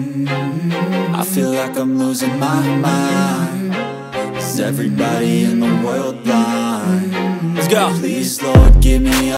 I feel like I'm losing my mind. Is everybody in the world blind? Let's go. Please, Lord, give me a